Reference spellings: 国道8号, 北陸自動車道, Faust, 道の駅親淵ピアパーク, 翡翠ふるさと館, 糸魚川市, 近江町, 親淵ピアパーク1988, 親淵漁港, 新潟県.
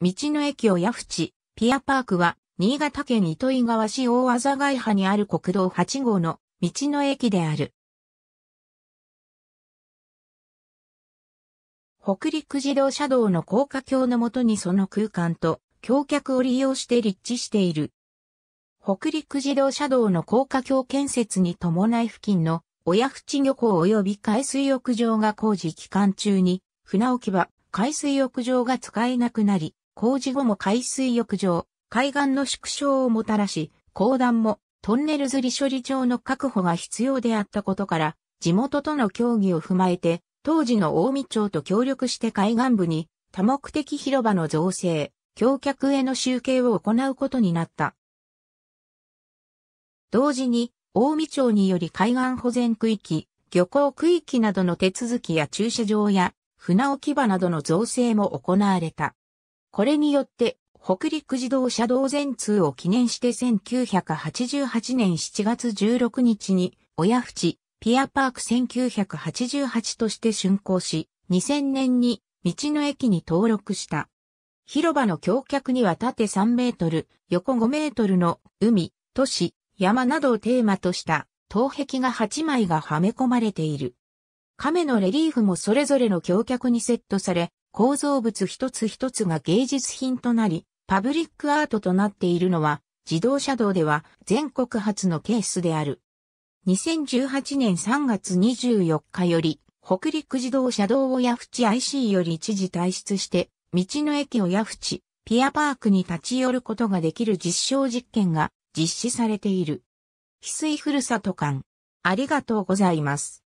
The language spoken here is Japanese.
道の駅親淵ピアパークは、新潟県糸魚川市大字ヶ谷にある国道8号の道の駅である。北陸自動車道の高架橋の下にその空間と橋脚を利用して立地している。北陸自動車道の高架橋建設に伴い付近の親淵漁港及び海水浴場が工事期間中に船置き場、海水浴場が使えなくなり、工事後も海水浴場、海岸の縮小をもたらし、公団もトンネルずり処理場の確保が必要であったことから、地元との協議を踏まえて、当時の近江町と協力して海岸部に多目的広場の造成、橋脚への集計を行うことになった。同時に、近江町により海岸保全区域、漁港区域などの手続きや駐車場や船置き場などの造成も行われた。これによって、北陸自動車道全通を記念して1988年7月16日に、親淵ピアパーク1988として竣工し、2000年に道の駅に登録した。広場の橋脚には縦3メートル、横5メートルの海、都市、山などをテーマとした、塔壁が8枚がはめ込まれている。亀のレリーフもそれぞれの橋脚にセットされ、構造物一つ一つが芸術品となり、パブリックアートとなっているのは、自動車道では全国初のケースである。2018年3月24日より、北陸自動車道親淵 IC より一時退出して、道の駅親淵ピアパークに立ち寄ることができる実証実験が実施されている。翡翠ふるさと館。ありがとうございます。